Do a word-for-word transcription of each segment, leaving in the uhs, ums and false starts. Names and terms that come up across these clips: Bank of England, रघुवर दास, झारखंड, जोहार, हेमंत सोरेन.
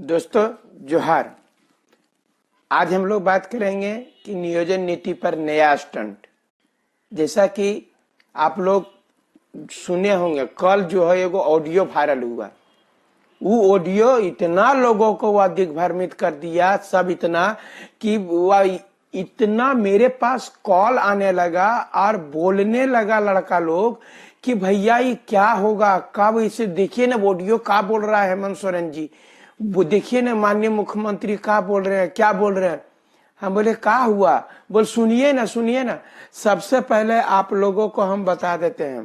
दोस्तों जोहार। आज हम लोग बात करेंगे कि नियोजन नीति पर नया स्टंट। जैसा कि आप लोग सुने होंगे, कल जो है एगो ऑडियो वायरल हुआ। वो ऑडियो इतना लोगों को वह दिग्भ्रमित कर दिया सब, इतना कि वह इतना मेरे पास कॉल आने लगा और बोलने लगा लड़का लोग कि भैया ये क्या होगा, कब इसे देखिए ना ऑडियो क्या बोल रहा है हेमंत सोरेन जी, वो देखिए ना माननीय मुख्यमंत्री क्या बोल रहे हैं, क्या बोल रहे हैं। हम बोले क्या हुआ, बोल सुनिए ना सुनिए ना। सबसे पहले आप लोगों को हम बता देते हैं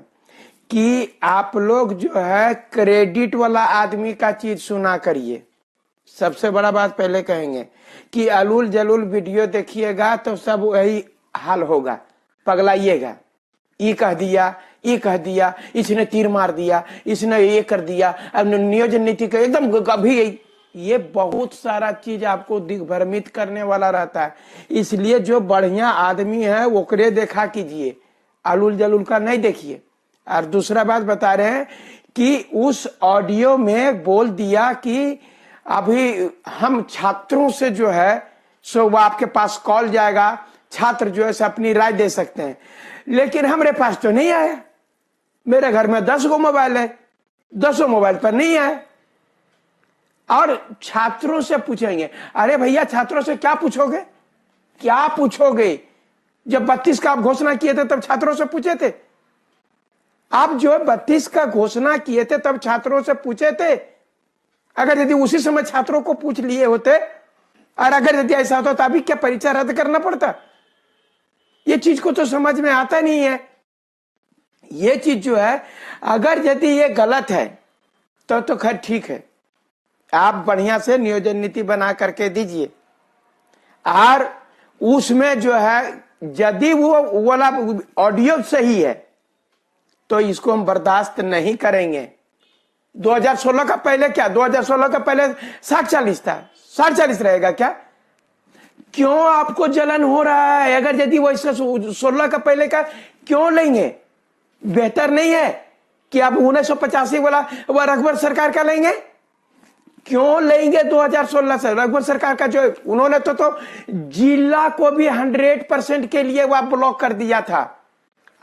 कि आप लोग जो है क्रेडिट वाला आदमी का चीज सुना करिए। सबसे बड़ा बात पहले कहेंगे कि अलूल जलूल वीडियो देखिएगा तो सब वही हाल होगा, पगलाइएगा। ये कह दिया, ये कह दिया, इसने तीर मार दिया, इसने ये कर दिया, अब नियोजन नीति का एकदम कभी, ये बहुत सारा चीज आपको दिग्भ्रमित करने वाला रहता है। इसलिए जो बढ़िया आदमी है ओकरे देखा कीजिए, अलूल जलूल का नहीं देखिए। और दूसरा बात बता रहे हैं कि उस ऑडियो में बोल दिया कि अभी हम छात्रों से जो है सो वो आपके पास कॉल जाएगा, छात्र जो है से अपनी राय दे सकते हैं। लेकिन हमारे पास तो नहीं आया, मेरे घर में दस गो मोबाइल है, दसों मोबाइल पर नहीं आया। और छात्रों से पूछेंगे, अरे भैया छात्रों से क्या पूछोगे, क्या पूछोगे? जब बत्तीस का आप घोषणा किए थे तब छात्रों से पूछे थे, आप जो बत्तीस का घोषणा किए थे तब छात्रों से पूछे थे। अगर यदि उसी समय छात्रों को पूछ लिए होते, और अगर यदि ऐसा होता तो अभी क्या परीक्षा रद्द करना पड़ता? ये चीज को तो समझ में आता नहीं है। ये चीज जो है अगर यदि ये गलत है तो तो खैर ठीक है, आप बढ़िया से नियोजन नीति बना करके दीजिए। और उसमें जो है यदि वो वाला ऑडियो सही है तो इसको हम बर्दाश्त नहीं करेंगे। दो हज़ार सोलह का पहले क्या, दो हज़ार सोलह का पहले साठ चालीस था, साठ चालीस रहेगा क्या? क्यों आपको जलन हो रहा है? अगर यदि वो इसका सोलह का पहले का क्यों लेंगे? बेहतर नहीं है कि आप उन्नीस सौ पचासी वाला वह रघुवर सरकार का लेंगे? क्यों लेंगे दो हज़ार सोलह से? रघुवर सरकार का जो उन्होंने तो, तो जिला को भी सौ परसेंट के लिए वह ब्लॉक कर दिया था।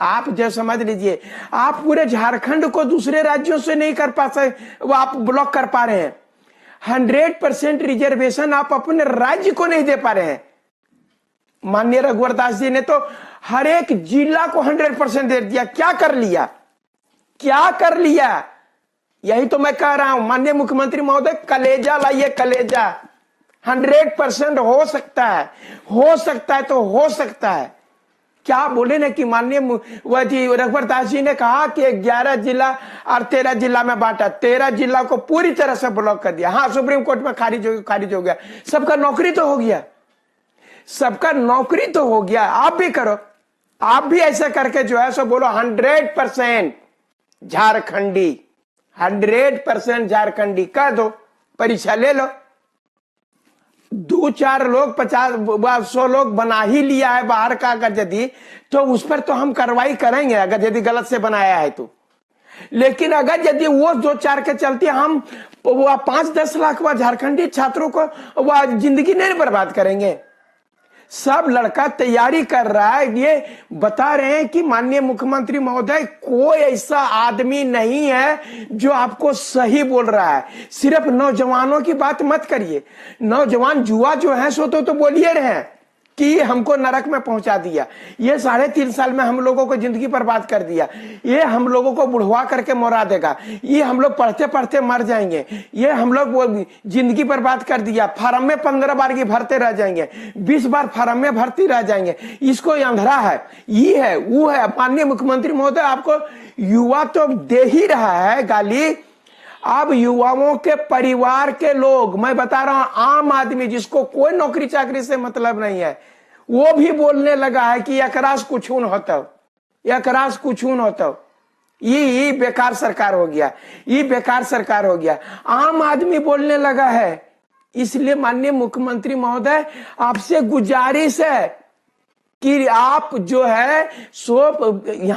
आप जो समझ लीजिए, आप पूरे झारखंड को दूसरे राज्यों से नहीं कर पा सकते, आप ब्लॉक कर पा रहे हैं। हंड्रेड परसेंट रिजर्वेशन आप अपने राज्य को नहीं दे पा रहे हैं। माननीय रघुवर दास जी ने तो हर एक जिला को हंड्रेड परसेंट दे दिया। क्या कर लिया, क्या कर लिया? यही तो मैं कह रहा हूं, माननीय मुख्यमंत्री महोदय कलेजा लाइए, कलेजा। हंड्रेड परसेंट हो सकता है, हो सकता है तो हो सकता है। क्या बोले ना कि माननीय रघुवर दास जी ने कहा कि ग्यारह जिला और तेरह जिला में बांटा, तेरह जिला को पूरी तरह से ब्लॉक कर दिया। हाँ, सुप्रीम कोर्ट में खारिज हो, खारिज हो गया। सबका नौकरी तो हो गया, सबका नौकरी तो हो गया। आप भी करो, आप भी ऐसा करके जो है सो बोलो hundred percent Jharkhandi, hundred percent Jharkhandi कह दो, परीक्षा ले लो। दो चार लोग, पचास सौ लोग बना ही लिया है बाहर का, अगर यदि तो उस पर तो हम कार्रवाई करेंगे, अगर यदि गलत से बनाया है तो। लेकिन अगर यदि वो दो चार के चलते हम वो पांच दस लाख व झारखंडी छात्रों को वह जिंदगी नहीं बर्बाद करेंगे। सब लड़का तैयारी कर रहा है। ये बता रहे हैं कि माननीय मुख्यमंत्री महोदय कोई ऐसा आदमी नहीं है जो आपको सही बोल रहा है। सिर्फ नौजवानों की बात मत करिए, नौजवान जुआ जो है सो तो, तो बोलिए रहे हैं कि हमको नरक में पहुंचा दिया, ये साढ़े तीन साल में हम लोगों को जिंदगी बर्बाद कर दिया, ये हम लोगों को बुढ़वा करके मोरा देगा, ये हम लोग पढ़ते पढ़ते मर जाएंगे, ये हम लोग जिंदगी बर्बाद कर दिया, फार्म में पंद्रह बार की भरते रह जाएंगे, बीस बार फार्म में भरती रह जाएंगे, इसको अंधेरा है, ये है, वो है। माननीय मुख्यमंत्री महोदय आपको युवा तो दे ही रहा है गाली, अब युवाओं के परिवार के लोग, मैं बता रहा हूं आम आदमी जिसको कोई नौकरी चाकरी से मतलब नहीं है, वो भी बोलने लगा है कि एकरास कुछून होता, एकरास कुछून होता, ये ये बेकार सरकार हो गया, ये बेकार सरकार हो गया, आम आदमी बोलने लगा है। इसलिए माननीय मुख्यमंत्री महोदय आपसे गुजारिश है कि आप जो है सो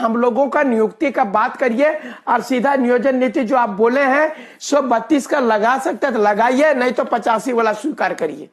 हम लोगों का नियुक्ति का बात करिए और सीधा नियोजन नीति जो आप बोले हैं सो बत्तीस का लगा सकते हैं तो लगाइए, नहीं तो पचासी वाला स्वीकार करिए।